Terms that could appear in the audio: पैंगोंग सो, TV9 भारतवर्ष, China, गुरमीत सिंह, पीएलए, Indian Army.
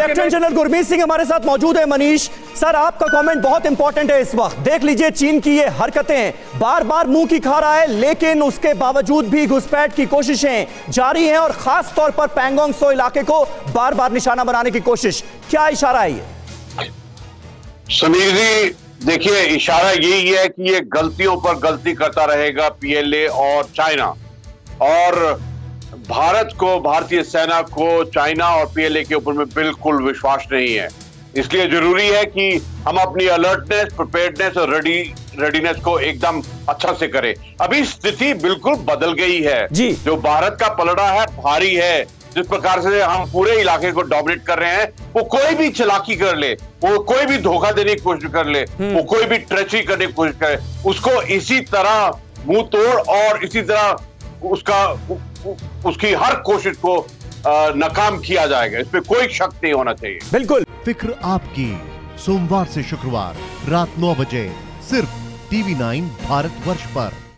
Lieutenant general गुरमीत सिंह हमारे साथ मौजूद है। मनीष सर, आपका कमेंट बहुत इंपॉर्टेंट है इस वक्त। देख लीजिए चीन की ये हरकतें, बार बार मुंह की खा रहा है, लेकिन उसके बावजूद भी घुसपैठ की कोशिशें जारी हैं और खास तौर पर पैंगोंग सो इलाके को बार बार निशाना बनाने की कोशिश। क्या इशारा है ये समीर जी? देखिए, इशारा यही है कि ये गलतियों पर गलती करता रहेगा पीएलए और चाइना, और भारत को, भारतीय सेना को चाइना और पीएलए के ऊपर में बिल्कुल विश्वास नहीं है। इसलिए जरूरी है कि हम अपनी अलर्टनेस, प्रिपेयर्डनेस और रेडीनेस को एकदम अच्छा से करें। अभी स्थिति बिल्कुल बदल गई है जी। जो भारत का पलड़ा है भारी है, जिस प्रकार से हम पूरे इलाके को डोमिनेट कर रहे हैं, वो कोई भी चालाकी कर ले, वो कोई भी धोखा देने की कोशिश कर ले, वो कोई भी ट्रेचरी करने की कोशिश करे, उसको इसी तरह मुंह तोड़ और इसी तरह उसकी हर कोशिश को नाकाम किया जाएगा। इसमें कोई शक नहीं होना चाहिए। बिल्कुल। फिक्र आपकी, सोमवार से शुक्रवार रात 9 बजे सिर्फ TV9 भारतवर्ष पर।